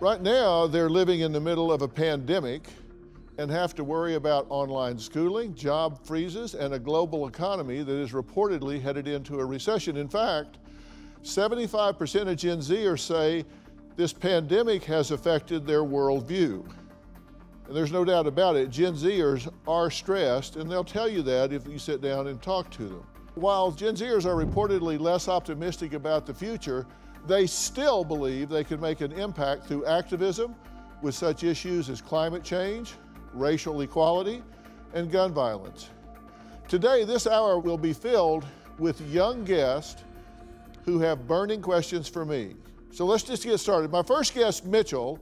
Right now, they're living in the middle of a pandemic and have to worry about online schooling, job freezes, and a global economy that is reportedly headed into a recession. In fact, 75% of Gen Zers say this pandemic has affected their worldview. And there's no doubt about it, Gen Zers are stressed, and they'll tell you that if you sit down and talk to them. While Gen Zers are reportedly less optimistic about the future, they still believe they can make an impact through activism with such issues as climate change, racial equality, and gun violence. Today, this hour will be filled with young guests who have burning questions for me. So let's just get started. My first guest, Mitchell,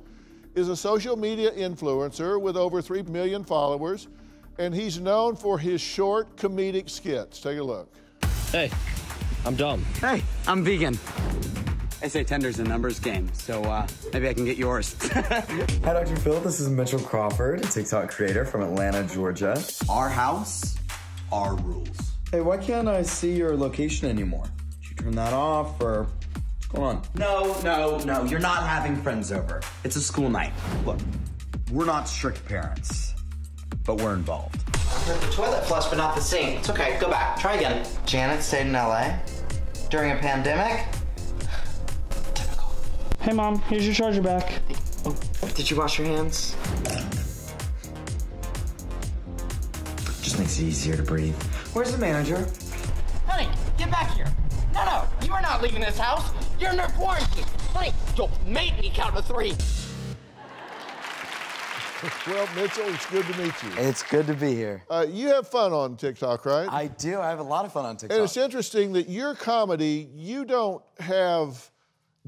is a social media influencer with over 3 million followers, and he's known for his short comedic skits. Take a look. Hey, I'm dumb. Hey, I'm vegan. I say tender's a numbers game, so maybe I can get yours. Hi, Dr. Phil. This is Mitchell Crawford, a TikTok creator from Atlanta, Georgia. Our house, our rules. Hey, why can't I see your location anymore? Did you turn that off, or what's going on? No, you're not having friends over. It's a school night. Look, we're not strict parents, but we're involved. I heard the toilet flush, but not the sink. It's okay, go back, try again. Janet stayed in LA during a pandemic. Hey mom, here's your charger back. Oh, did you wash your hands? Just makes it easier to breathe. Where's the manager? Honey, get back here. No, no, you are not leaving this house. You're under quarantine. Honey, don't make me count to 3. Well, Mitchell, it's good to meet you. It's good to be here. You have fun on TikTok, right? I do, I have a lot of fun on TikTok. And it's interesting that your comedy, you don't have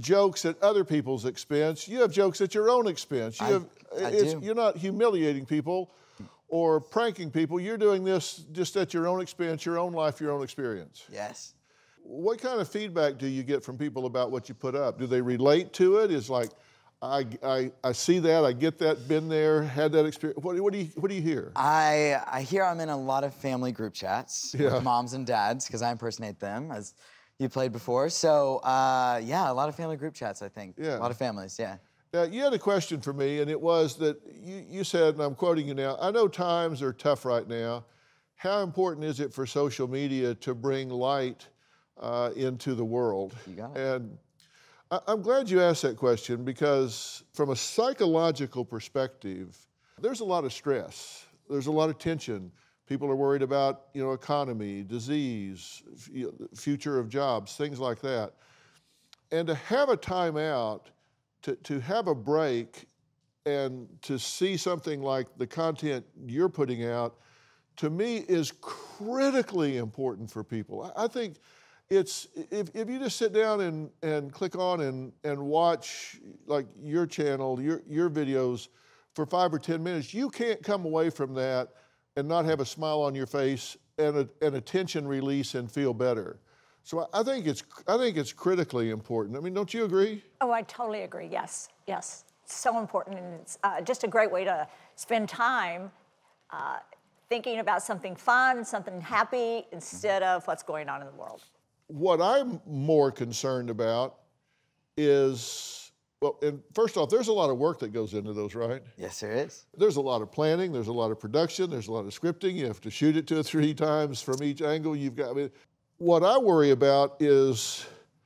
jokes at other people's expense. You have jokes at your own expense. You're not humiliating people or pranking people. You're doing this just at your own expense, your own life, your own experience. Yes. What kind of feedback do you get from people about what you put up? Do they relate to it? It's like, I see that, I get that, been there, had that experience. What do you hear? I hear I'm in a lot of family group chats with moms and dads, because I impersonate them, as you played before, so yeah, a lot of family group chats, I think. Yeah. A lot of families, yeah. Now, you had a question for me, and it was that you said, and I'm quoting you now, I know times are tough right now. How important is it for social media to bring light into the world? You got it. And I'm glad you asked that question, because from a psychological perspective, there's a lot of stress. There's a lot of tension. People are worried about, you know, economy, disease, future of jobs, things like that. And to have a timeout, to have a break, and to see something like the content you're putting out, to me is critically important for people. I think it's, if you just sit down and click on and watch like your channel, your videos for 5 or 10 minutes, you can't come away from that and not have a smile on your face and a tension release and feel better. So I think it's critically important. I mean, don't you agree? Oh, I totally agree, yes, yes. It's so important, and it's just a great way to spend time thinking about something fun, something happy, instead of what's going on in the world. What I'm more concerned about is, well, and first off, there's a lot of work that goes into those, right? Yes, there is. There's a lot of planning, there's a lot of production, there's a lot of scripting. You have to shoot it 2 or 3 times from each angle. You've got, I mean, what I worry about is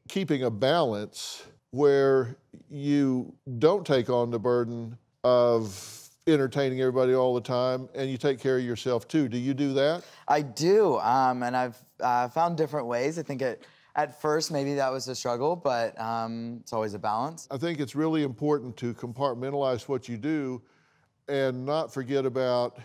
keeping a balance where you don't take on the burden of entertaining everybody all the time, and you take care of yourself too. Do you do that? I do, and I've found different ways. I think it, at first, maybe that was a struggle, but it's always a balance. I think it's really important to compartmentalize what you do and not forget about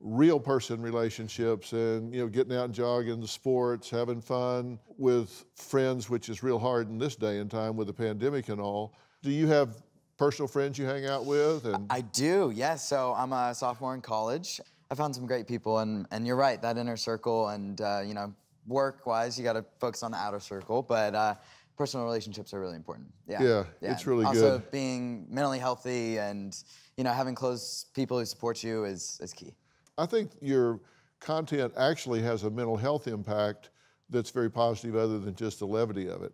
real person relationships and, you know, getting out and jogging, sports, having fun with friends, which is real hard in this day and time with the pandemic and all. Do you have personal friends you hang out with? And I do, yes. So I'm a sophomore in college. I found some great people, and you're right, that inner circle and, you know, work-wise, you got to focus on the outer circle, but personal relationships are really important. Yeah, yeah, it's really also good. Also, being mentally healthy and, you know, having close people who support you is key. I think your content actually has a mental health impact that's very positive, other than just the levity of it.